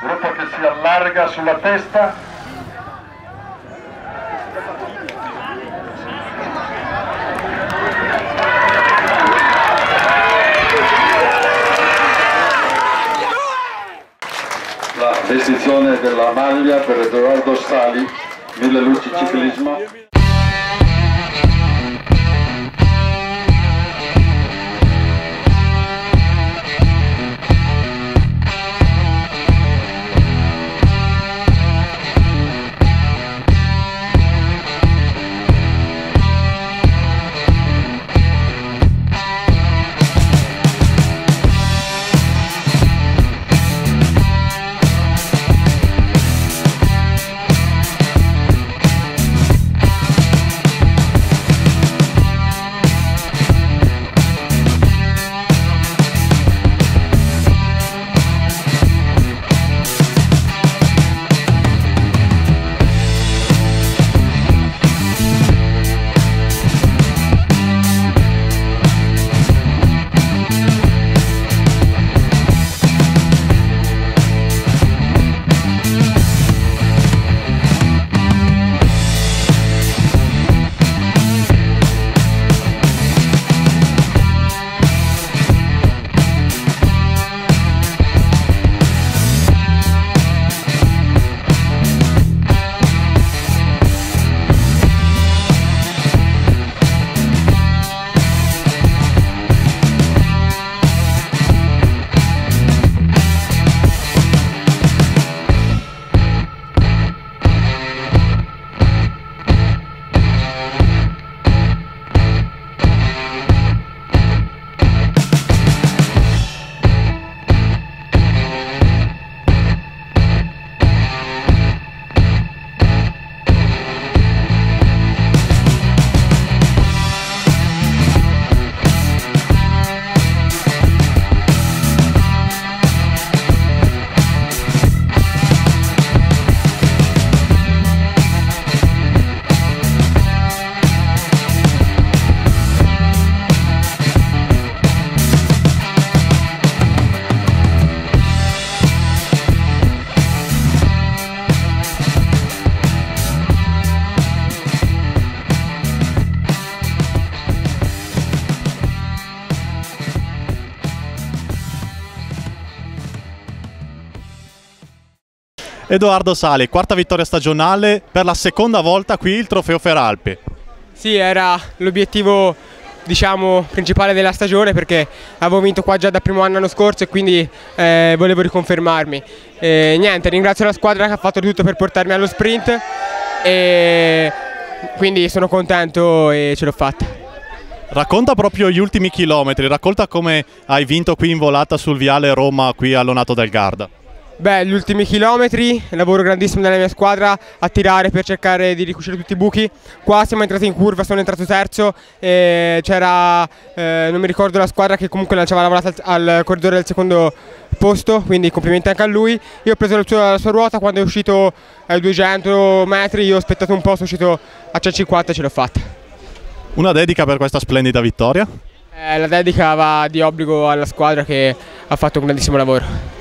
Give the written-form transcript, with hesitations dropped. gruppo che si allarga sulla testa, la vestizione della maglia per Edoardo Sali, Milleluci ciclismo. Edoardo Sali, quarta vittoria stagionale, per la seconda volta qui il Trofeo Feralpi. Sì, era l'obiettivo, diciamo, principale della stagione, perché avevo vinto qua già da primo anno scorso e quindi volevo riconfermarmi. Niente, ringrazio la squadra che ha fatto tutto per portarmi allo sprint e quindi sono contento e ce l'ho fatta. Racconta proprio gli ultimi chilometri, racconta come hai vinto qui in volata sul viale Roma qui a Lonato del Garda. Beh, gli ultimi chilometri, lavoro grandissimo della mia squadra a tirare per cercare di ricucire tutti i buchi. Qua siamo entrati in curva, sono entrato terzo e c'era, non mi ricordo la squadra che comunque lanciava la volata al corridore del secondo posto, quindi complimenti anche a lui. Io ho preso la sua ruota, quando è uscito ai 200 metri io ho aspettato un po', sono uscito a 150 e ce l'ho fatta. Una dedica per questa splendida vittoria? La dedica va di obbligo alla squadra che ha fatto un grandissimo lavoro.